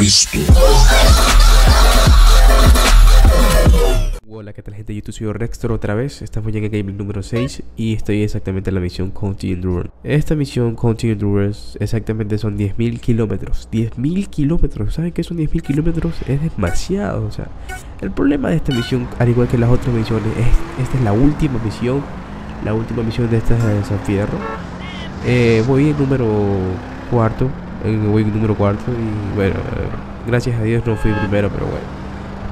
Cristo. Hola, ¿qué tal gente de YouTube? Soy REXKTHOR otra vez. Estamos ya en el gameplay número 6 y estoy exactamente en la misión County Endurance. Esta misión County Endurance exactamente son 10.000 kilómetros. 10.000 kilómetros, ¿saben qué son 10.000 kilómetros? Es demasiado, o sea. El problema de esta misión, al igual que las otras misiones, es esta es la última misión. La última misión de esta es de San Fierro. Voy en número 4. Y bueno, gracias a Dios no fui primero, pero bueno.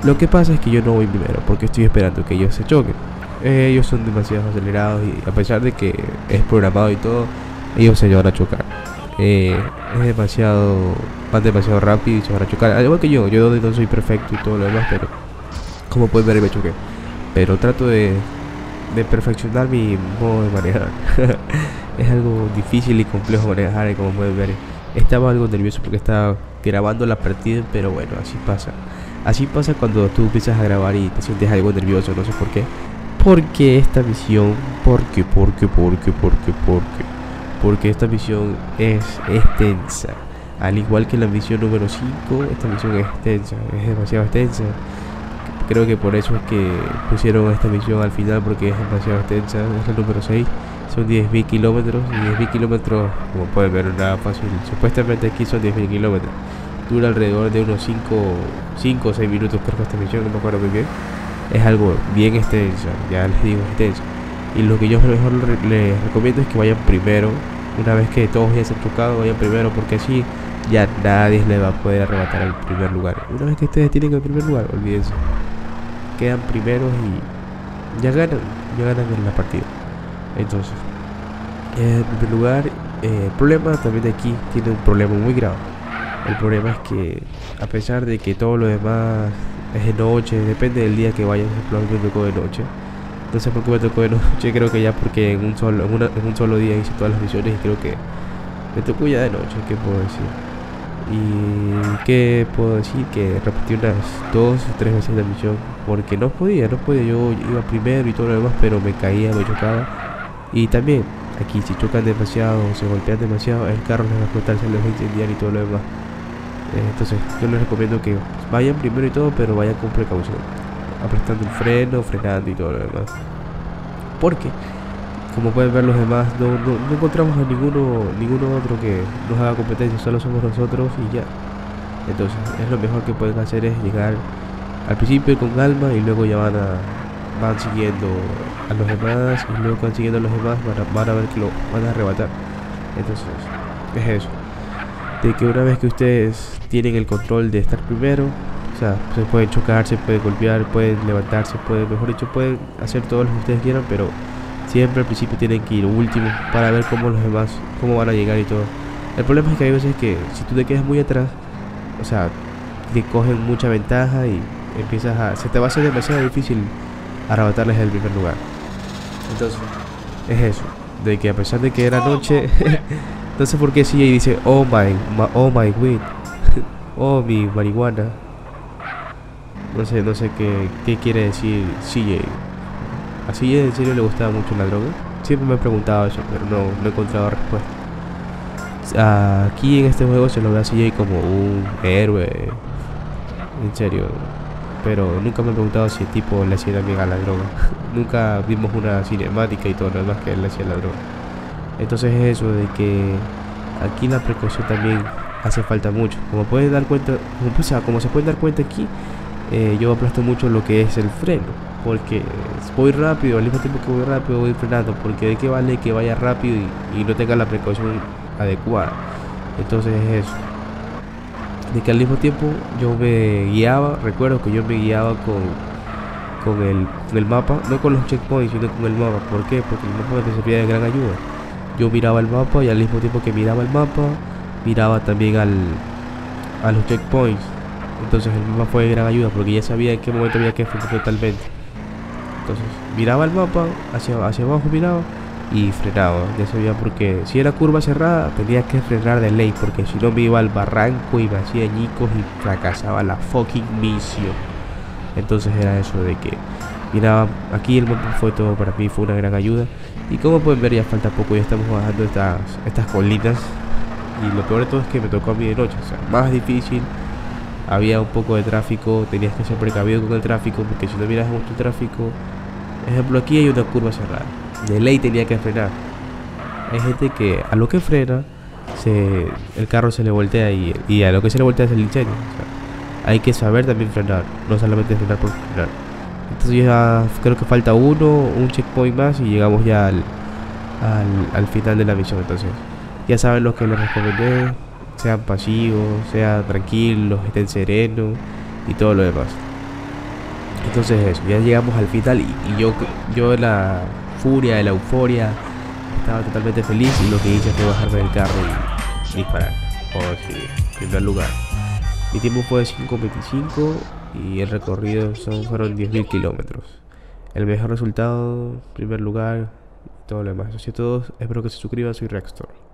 Lo que pasa es que yo no voy primero porque estoy esperando que ellos se choquen. Ellos son demasiado acelerados y a pesar de que es programado y todo, ellos se van a chocar. Van demasiado rápido y se van a chocar. Al igual que yo no soy perfecto y todo lo demás, pero como pueden ver me choqué. Pero trato de perfeccionar mi modo de manejar. Es algo difícil y complejo manejar, y como pueden ver estaba algo nervioso porque estaba grabando la partida, pero bueno, así pasa. Así pasa cuando tú empiezas a grabar y te sientes algo nervioso, no sé por qué. Porque esta misión, porque esta misión es extensa. Al igual que la misión número 5, esta misión es extensa, es demasiado extensa. Creo que por eso es que pusieron esta misión al final, porque es demasiado extensa. Es la número 6, son 10.000 kilómetros. 10.000 kilómetros, como pueden ver, nada fácil. Supuestamente aquí son 10.000 kilómetros. Dura alrededor de unos 5 o 6 minutos, creo que esta misión, no me acuerdo muy bien. Es algo bien extenso, ya les digo, extenso. Y lo que yo mejor les recomiendo es que vayan primero. Una vez que todos ya se han chocado, vayan primero, porque así ya nadie les va a poder arrebatar el primer lugar. Una vez que ustedes tienen el primer lugar, olvídense. Quedan primeros y ya ganan en la partida. Entonces, en primer lugar, el problema también de aquí tiene un problema muy grave. El problema es que a pesar de que todo lo demás es de noche, depende del día que vayas, por ejemplo, me tocó de noche. No sé por qué me tocó de noche, creo que ya porque en un solo día hice todas las misiones y creo que me tocó ya de noche, ¿qué puedo decir? Y qué puedo decir, que repetí unas 2 o 3 veces la misión porque no podía, yo iba primero y todo lo demás, pero me caía, me chocaba. Y también aquí si chocan demasiado, se golpean demasiado, el carro les va a explotar, se les va a incendiar y todo lo demás. Entonces yo les recomiendo que vayan primero y todo, pero vayan con precaución, apretando el freno, frenando y todo lo demás, porque como pueden ver los demás no encontramos a ninguno otro que nos haga competencia, solo somos nosotros y ya. Entonces es lo mejor que pueden hacer, es llegar al principio con calma y luego ya van siguiendo a los demás, y luego van siguiendo a los demás van a ver que lo van a arrebatar. Entonces es eso, de que una vez que ustedes tienen el control de estar primero, o sea, se pueden chocar, se pueden golpear, pueden levantarse, mejor dicho, pueden hacer todo lo que ustedes quieran, pero siempre al principio tienen que ir último para ver cómo los demás, cómo van a llegar y todo. El problema es que hay veces que si tú te quedas muy atrás, o sea, te cogen mucha ventaja y se te va a hacer demasiado difícil arrebatarles el primer lugar. Entonces, es eso, de que a pesar de que era noche, no sé por qué CJ dice, oh my weed, oh mi marihuana. No sé qué quiere decir CJ. A CJ en serio le gustaba mucho la droga. Siempre me he preguntado eso, pero no he encontrado respuesta. Aquí en este juego se lo ve a CJ como un héroe, en serio. Pero nunca me he preguntado si el tipo le hacía también a la droga. Nunca vimos una cinemática y todo lo demás que él le hacía a la droga. Entonces es eso, de que aquí la precaución también hace falta mucho. Como pueden dar cuenta, como se pueden dar cuenta aquí, yo aplasto mucho lo que es el freno, porque voy rápido, al mismo tiempo que voy rápido voy frenando, porque de qué vale que vaya rápido y no tenga la precaución adecuada. Entonces es eso, de que al mismo tiempo yo me guiaba, recuerdo que yo me guiaba con el mapa, no con los checkpoints, sino con el mapa. ¿Por qué? Porque el mapa me servía de gran ayuda. Yo miraba el mapa y al mismo tiempo que miraba el mapa, miraba también a los checkpoints. Entonces el mapa fue de gran ayuda porque ya sabía en qué momento había que frenar totalmente. Entonces miraba el mapa, hacia abajo miraba y frenaba. Ya sabía, porque si era curva cerrada tenía que frenar de ley, porque si no me iba al barranco y me hacía añicos y fracasaba la fucking misión. Entonces era eso, de que miraba aquí el mapa, fue todo para mí, fue una gran ayuda. Y como pueden ver ya falta poco, ya estamos bajando estas colinas. Y lo peor de todo es que me tocó a mí de noche, o sea, más difícil. había un poco de tráfico, tenías que ser precavido con el tráfico, porque si no miras mucho tráfico, ejemplo, aquí hay una curva cerrada, de ley tenía que frenar. Hay gente que a lo que frena, el carro se le voltea y a lo que se le voltea es el incendio. O sea, hay que saber también frenar, no solamente frenar por frenar. Entonces ya creo que falta un checkpoint más y llegamos ya al final de la misión. Entonces ya saben lo que les recomendé, sean pasivos, sean tranquilos, estén serenos y todo lo demás. Entonces eso, ya llegamos al final y yo en la furia, de la euforia, estaba totalmente feliz y lo que hice fue bajarme del carro y disparar. En primer lugar, mi tiempo fue de 5:25 y el recorrido fueron 10.000 kilómetros. El mejor resultado, primer lugar, todo lo demás. Eso es todo, espero que se suscriban, soy REXKTHOR.